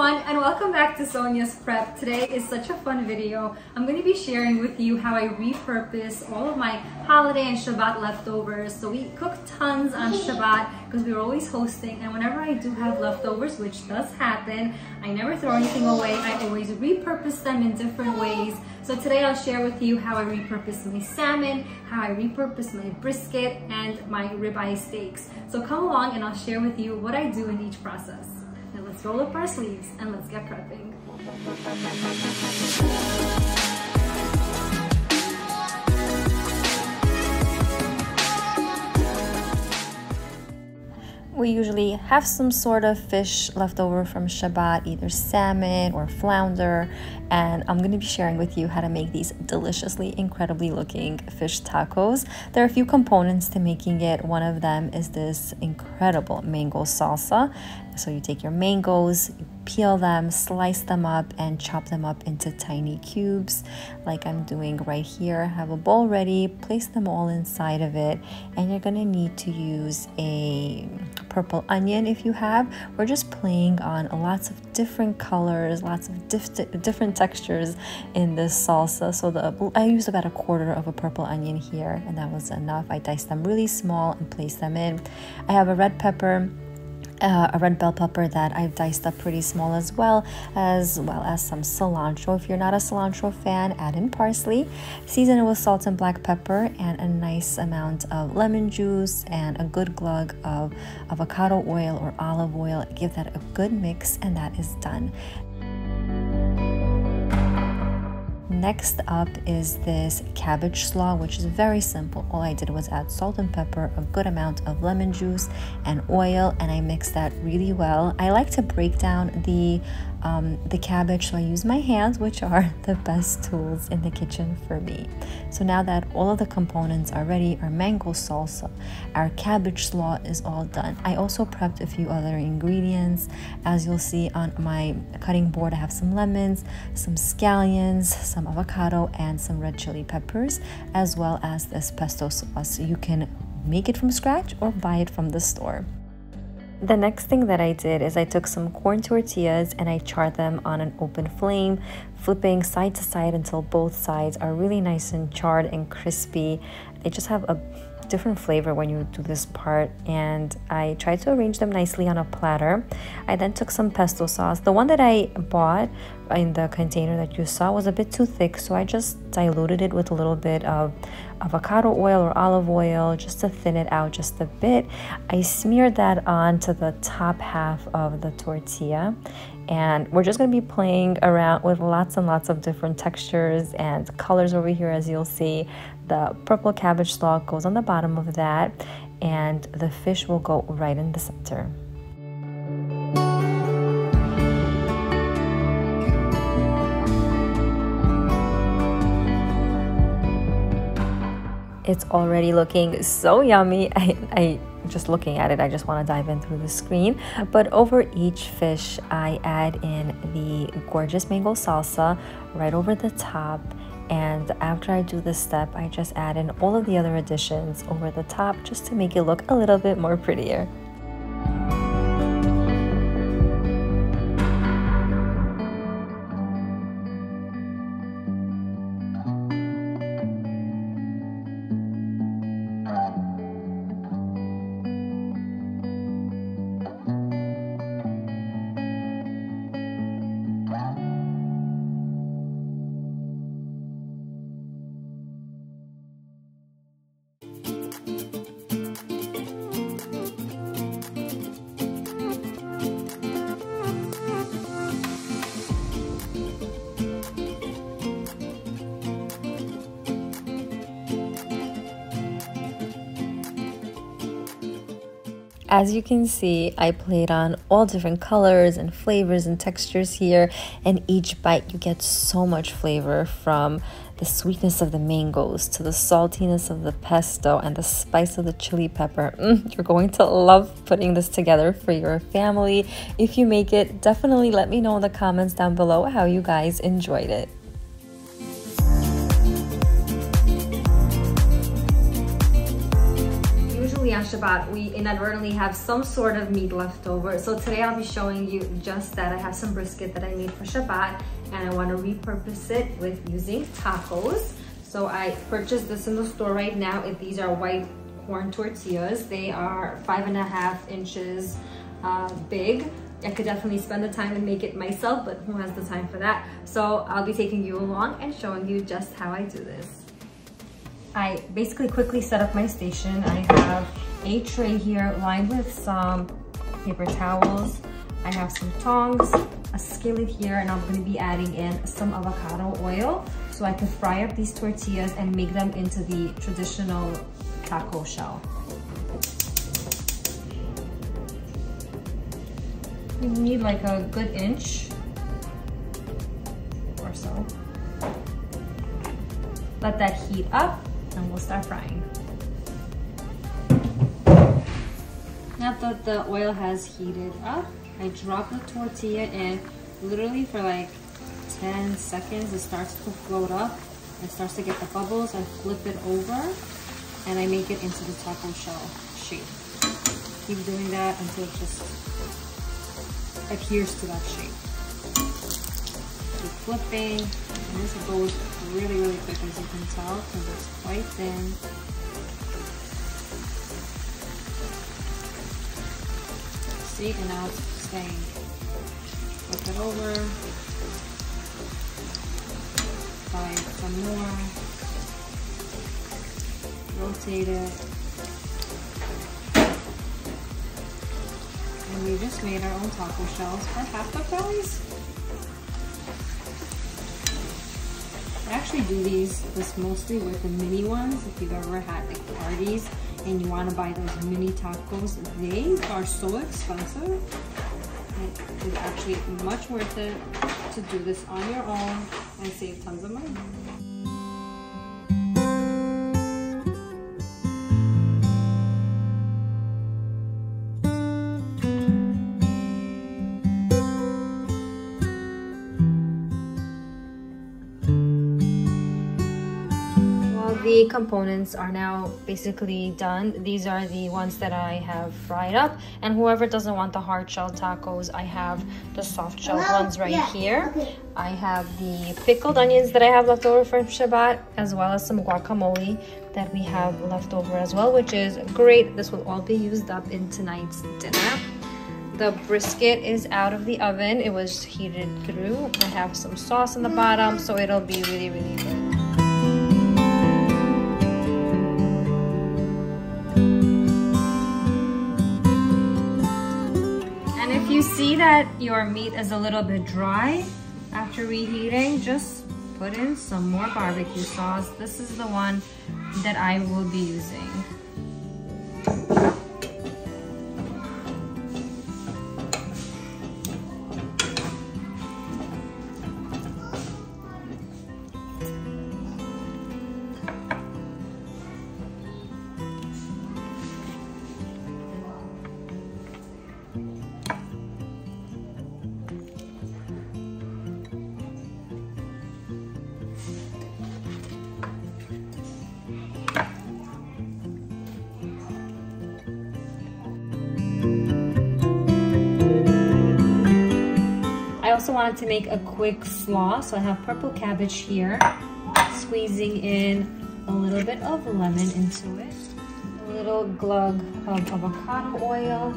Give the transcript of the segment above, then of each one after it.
everyone, and welcome back to Sonia's Prep. Today is such a fun video. I'm going to be sharing with you how I repurpose all of my holiday and Shabbat leftovers. So we cook tons on Shabbat because we're always hosting, and whenever I do have leftovers, which does happen, I never throw anything away. I always repurpose them in different ways. So today I'll share with you how I repurpose my salmon, how I repurpose my brisket, and my ribeye steaks. So come along and I'll share with you what I do in each process. Now let's roll up our sleeves and let's get prepping. We usually have some sort of fish left over from Shabbat, either salmon or flounder, and I'm going to be sharing with you how to make these deliciously, incredibly looking fish tacos. There are a few components to making it. One of them is this incredible mango salsa. So you take your mangoes, you peel them, slice them up, and chop them up into tiny cubes like I'm doing right here. Have a bowl ready, place them all inside of it, and you're going to need to use a purple onion if you have. We're just playing on lots of different colors, lots of different textures in this salsa. So I used about 1/4 of a purple onion here, and that was enough. I diced them really small and placed them in. I have a red pepper, a red bell pepper that I've diced up pretty small, as well as some cilantro. If you're not a cilantro fan, add in parsley. Season it with salt and black pepper and a nice amount of lemon juice and a good glug of avocado oil or olive oil. Give that a good mix, and that is done. Next up is this cabbage slaw, which is very simple. All I did was add salt and pepper, a good amount of lemon juice and oil, and I mixed that really well. I like to break down the cabbage, so I use my hands, which are the best tools in the kitchen for me. So now that all of the components are ready, our mango salsa, our cabbage slaw is all done. I also prepped a few other ingredients. As you'll see on my cutting board, I have some lemons, some scallions, some avocado, and some red chili peppers, as well as this pesto sauce. You can make it from scratch or buy it from the store. The next thing that I did is I took some corn tortillas and I charred them on an open flame, flipping side to side until both sides are really nice and charred and crispy. They just have a different flavor when you do this part, and I tried to arrange them nicely on a platter. I then took some pesto sauce. The one that I bought in the container that you saw was a bit too thick, so I just diluted it with a little bit of avocado oil or olive oil just to thin it out just a bit. I smeared that onto the top half of the tortilla, and we're just going to be playing around with lots and lots of different textures and colors over here. As you'll see, the purple cabbage stalk goes on the bottom of that, and the fish will go right in the center. It's already looking so yummy. I just looking at it, I just want to dive in through the screen. But over each fish, I add in the gorgeous mango salsa right over the top. And after I do this step, I just add in all of the other additions over the top just to make it look a little bit more prettier. As you can see, I played on all different colors and flavors and textures here, and each bite you get so much flavor, from the sweetness of the mangoes to the saltiness of the pesto and the spice of the chili pepper. You're going to love putting this together for your family. If you make it, definitely let me know in the comments down below how you guys enjoyed it. on Shabbat, we inadvertently have some sort of meat left over. So today I'll be showing you just that. I have some brisket that I made for Shabbat and I want to repurpose it with using tacos. So I purchased this in the store right now. These are white corn tortillas. They are 5.5 inches big. I could definitely spend the time and make it myself, but who has the time for that? So I'll be taking you along and showing you just how I do this. I basically quickly set up my station. I have a tray here lined with some paper towels. I have some tongs, a skillet here, and I'm going to be adding in some avocado oil so I can fry up these tortillas and make them into the traditional taco shell. You need like a good inch or so. Let that heat up and we'll start frying. Now that the oil has heated up, I drop the tortilla in. Literally for like 10 seconds, it starts to float up. It starts to get the bubbles. I flip it over and I make it into the taco shell shape. Keep doing that until it just adheres to that shape. Keep flipping. And this goes really quick, as you can tell, because it's quite thin. See, and now it's staying. Flip it over. Fry it some more. Rotate it. And we just made our own taco shells for half the price. I actually do this mostly with the mini ones. If you've ever had like parties and you want to buy those mini tacos, they are so expensive. It's actually much worth it to do this on your own and save tons of money. The components are now basically done. These are the ones that I have fried up, and whoever doesn't want the hard shell tacos, I have the soft shell ones right here. I have the pickled onions that I have left over from Shabbat, as well as some guacamole that we have left over as well, which is great. This will all be used up in tonight's dinner. The brisket is out of the oven. It was heated through. I have some sauce on the bottom, so it'll be really good. You see that your meat is a little bit dry after reheating, just put in some more barbecue sauce. This is the one that I will be using. I also wanted to make a quick slaw, so I have purple cabbage here, squeezing in a little bit of lemon into it, a little glug of avocado oil,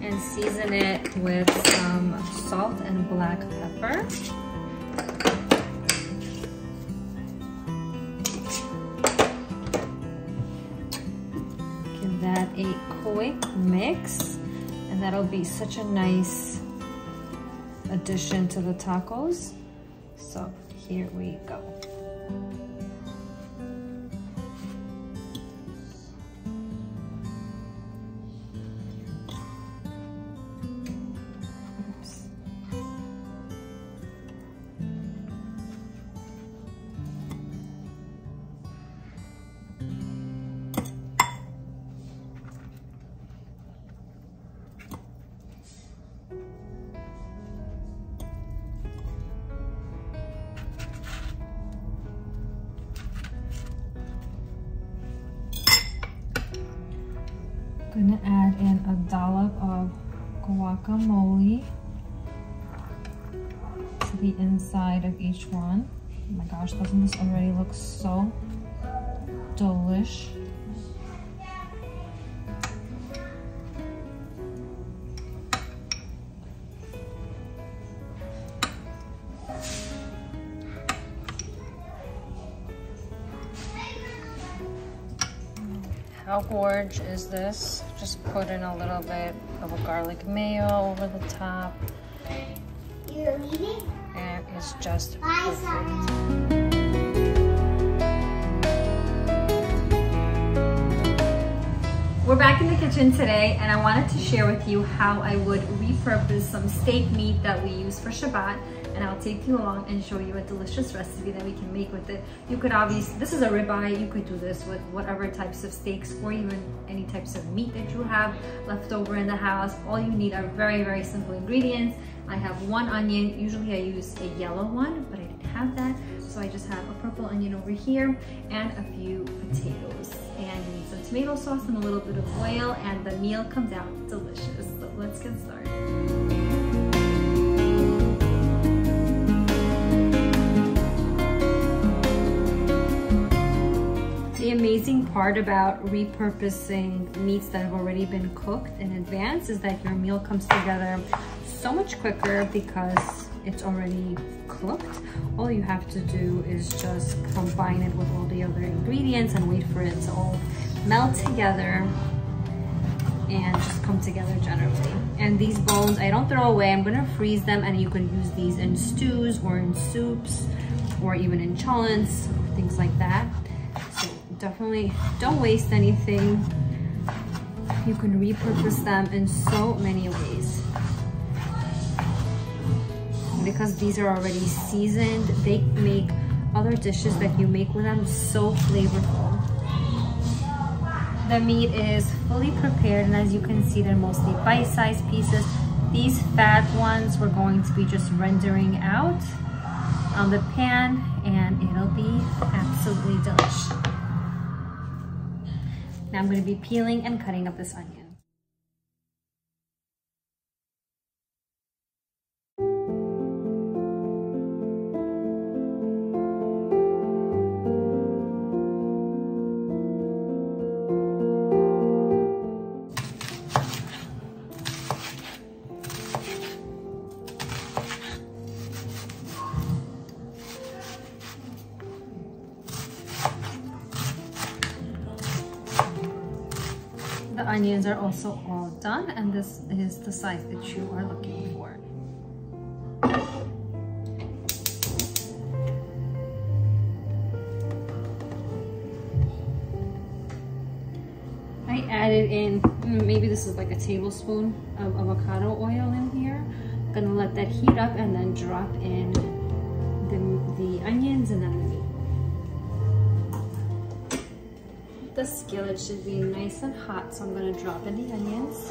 and season it with some salt and black pepper. Give that a quick mix, and that'll be such a nice addition to the tacos. So here we go. Oops. gonna add in a dollop of guacamole to the inside of each one. Oh my gosh, doesn't this already look so delish? How gorge is this? Just put in a little bit of a garlic mayo over the top. You're eating? And it's just perfect. We're back in the kitchen today, and I wanted to share with you how I would repurpose some steak meat that we use for Shabbat, and I'll take you along and show you a delicious recipe that we can make with it. You could obviously, this is a ribeye, you could do this with whatever types of steaks or even any types of meat that you have left over in the house. All you need are very, very simple ingredients. I have one onion, usually I use a yellow one, but I didn't have that. So I just have a purple onion over here and a few potatoes. And you need some tomato sauce and a little bit of oil, and the meal comes out delicious. So let's get started. The amazing part about repurposing meats that have already been cooked in advance is that your meal comes together so much quicker because it's already cooked. All you have to do is just combine it with all the other ingredients and wait for it to all melt together and just come together generally. And these bones, I don't throw away, I'm gonna freeze them, and you can use these in stews or in soups or even in chalents, things like that. So definitely don't waste anything. You can repurpose them in so many ways. Because these are already seasoned, they make other dishes that you make with them so flavorful. The meat is fully prepared, and as you can see, they're mostly bite-sized pieces. These fat ones we're going to be just rendering out on the pan, and it'll be absolutely delicious. Now I'm going to be peeling and cutting up this onion. The onions are also all done, and this is the size that you are looking for. I added in, maybe this is like a tablespoon of avocado oil in here. I'm gonna let that heat up and then drop in the onions and then the meat. The skillet should be nice and hot, so I'm going to drop in the onions.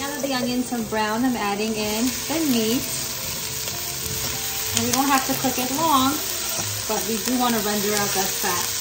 Now that the onions are brown, I'm adding in the meat. We don't have to cook it long, but we do want to render out that fat.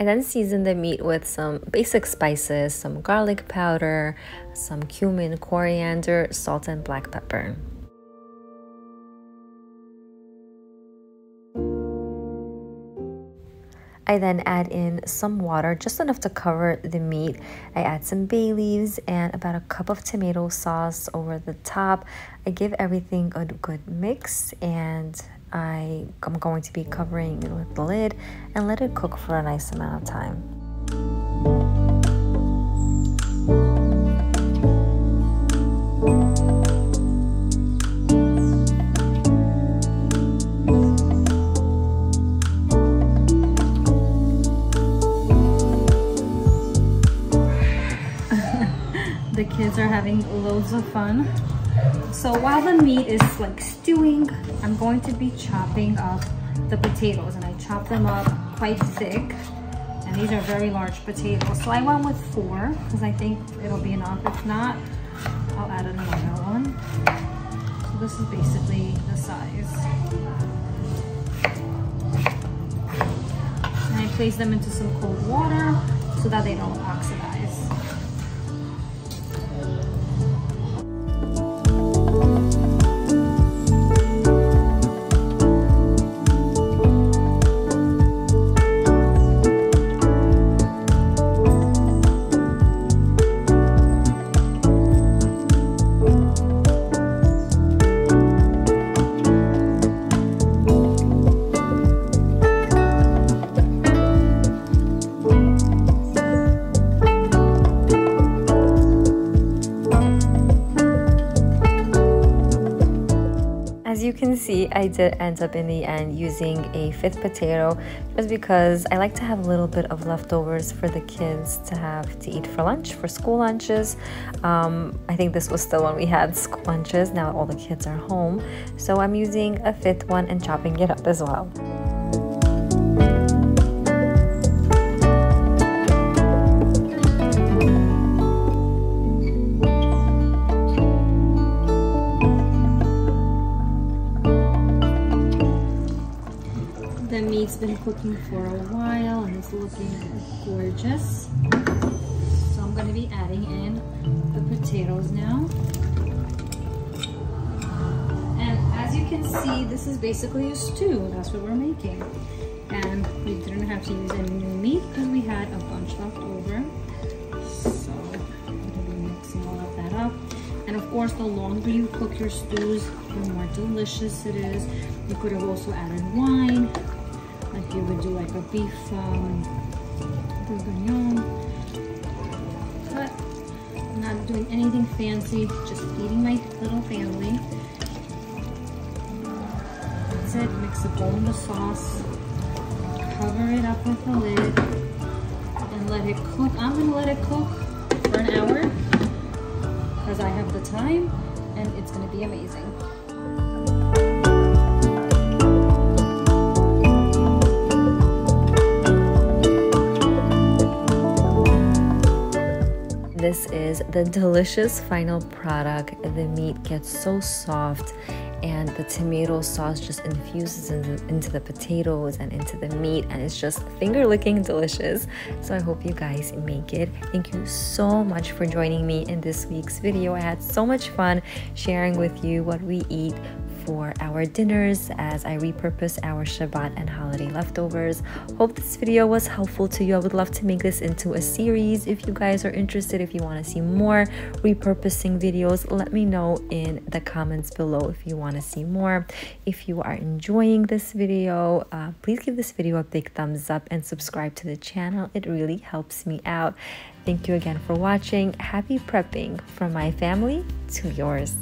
I then season the meat with some basic spices, some garlic powder, some cumin, coriander, salt, and black pepper. I then add in some water, just enough to cover the meat. I add some bay leaves and about a cup of tomato sauce over the top. I give everything a good mix, and I'm going to be covering it with the lid and let it cook for a nice amount of time. kids are having loads of fun. So while the meat is like stewing, I'm going to be chopping up the potatoes, and I chop them up quite thick. And these are very large potatoes. So I went with 4 because I think it'll be enough. If not, I'll add another one. So this is basically the size. And I place them into some cold water so that they don't oxidize. As you can see, I did end up in the end using a 5th potato just because I like to have a little bit of leftovers for the kids to have to eat for lunch, for school lunches. I think this was still when we had school lunches. Now all the kids are home. So I'm using a 5th one and chopping it up as well. The meat's been cooking for a while and it's looking gorgeous. So I'm going to be adding in the potatoes now. And as you can see, this is basically a stew. That's what we're making. And we didn't have to use any new meat because we had a bunch left over. So I'm going to be mixing all of that up. And of course, the longer you cook your stews, the more delicious it is. You could have also added wine. You would do like a beef bourguignon, but I'm not doing anything fancy, just feeding my little family. That's it. Mix a bowl in the sauce, cover it up with the lid, and let it cook. I'm gonna let it cook for an hour because I have the time, and it's gonna be amazing. This is the delicious final product. The meat gets so soft and the tomato sauce just infuses into the potatoes and into the meat, and it's just finger-licking delicious. So I hope you guys make it. Thank you so much for joining me in this week's video. I had so much fun sharing with you what we eat for our dinners as I repurpose our Shabbat and holiday leftovers. Hope this video was helpful to you. I would love to make this into a series if you guys are interested. If you want to see more repurposing videos, let me know in the comments below if you want to see more. If you are enjoying this video, please give this video a big thumbs up and subscribe to the channel. It really helps me out. Thank you again for watching. Happy prepping from my family to yours.